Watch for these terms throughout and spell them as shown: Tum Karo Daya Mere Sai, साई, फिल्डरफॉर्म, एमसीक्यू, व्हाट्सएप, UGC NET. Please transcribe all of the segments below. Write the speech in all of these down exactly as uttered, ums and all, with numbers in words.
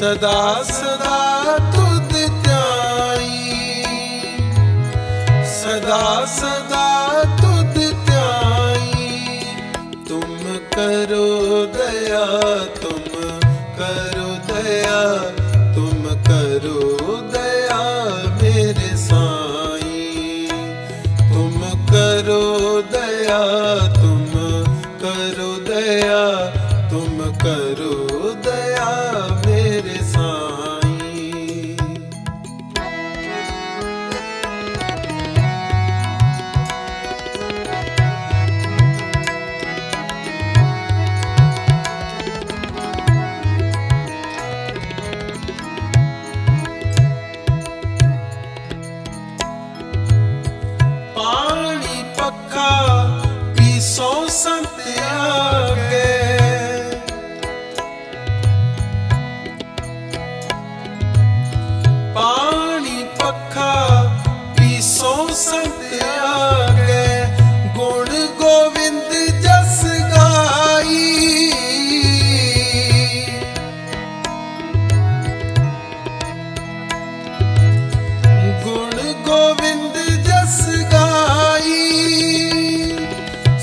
सदा सदा तुद त्याई, सदा सदा तुद त्याई, तुम करो दया, तुम करो दया, तुम करो दया मेरे साई, तुम करो दया, तुम करो दया, तुम करो दया मेरे साईं। पानी पक्का पीसो संत आगे, पानी पक्का पीसो संत आगे, गुण गोविंद जस गाई, गुण गोविंद जस गाई,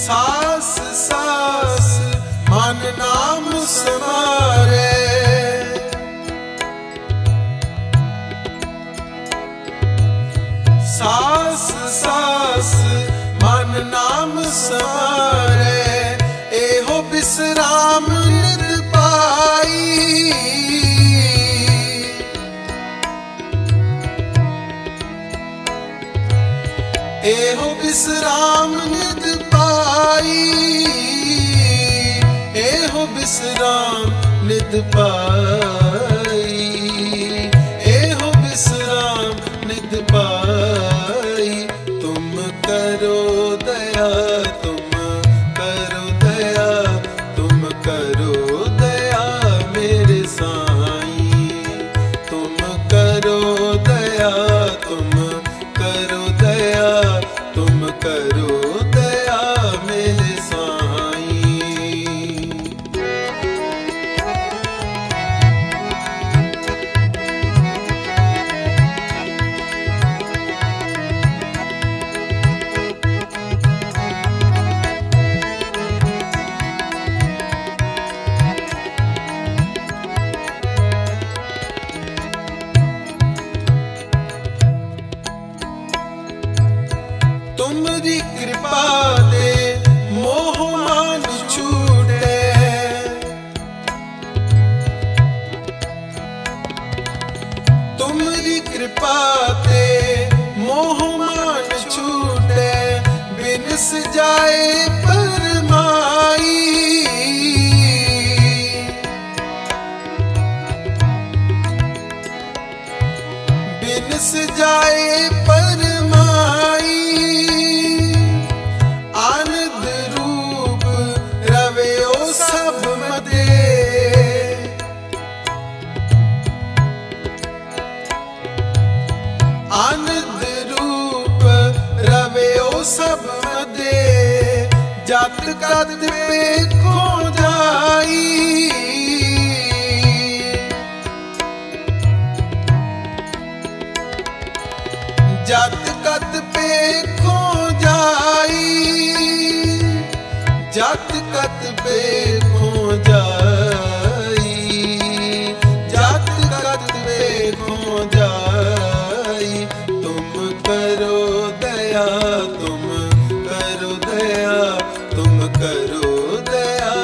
सास सास मन नाम समारे, सास सास मन नाम समारे, एहो विश्राम नित पाई, एहो विश्राम नित पाई, एहो विश्राम नित पाई, एहो विश्राम नित पाई, जात कद पे खो जाई, जात कद पे खो जाई, जात कद पे खो जाई, जात कद पे खो जाई, तुम करो दया, तुम करो दया, करो दया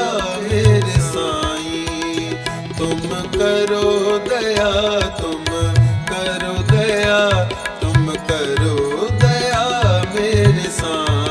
मेरे साईं, तुम करो दया, तुम करो दया, तुम करो दया मेरे साईं।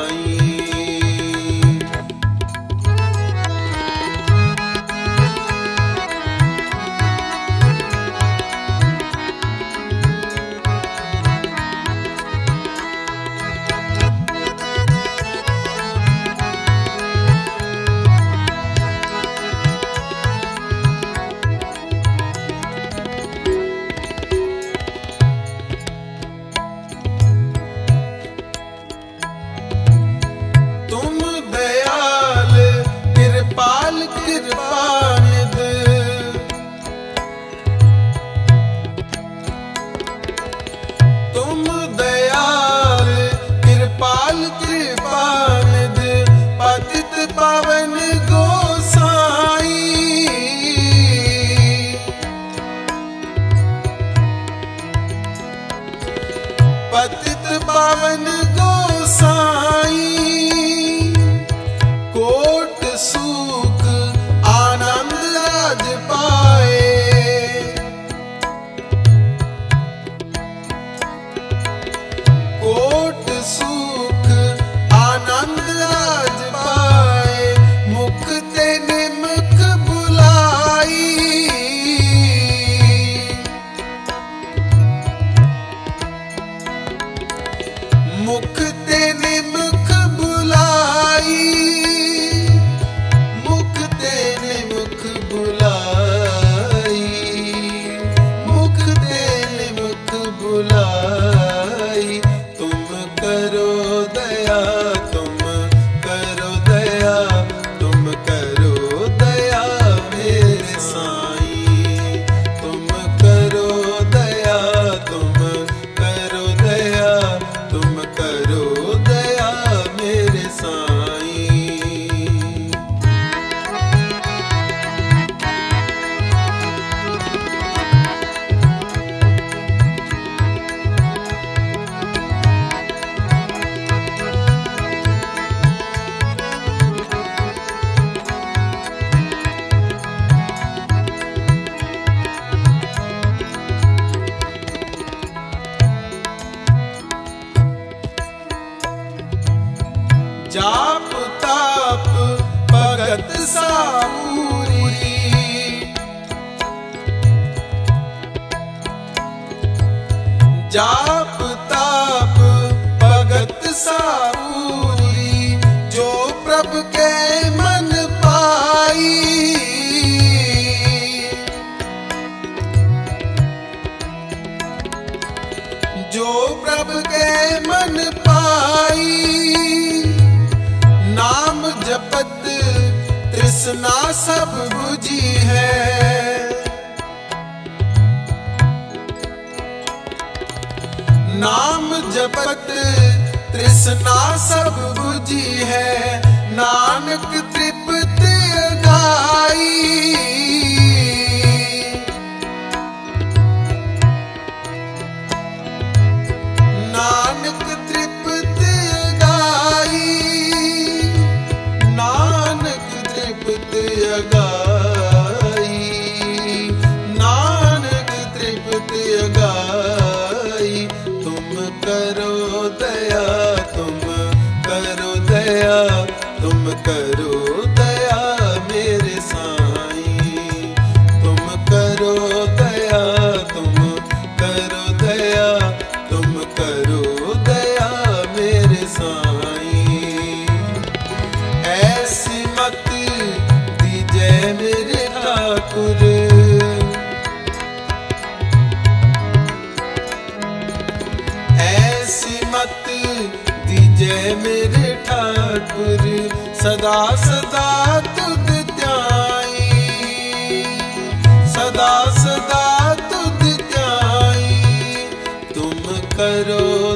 करो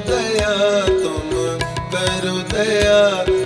दया तुम करो दया।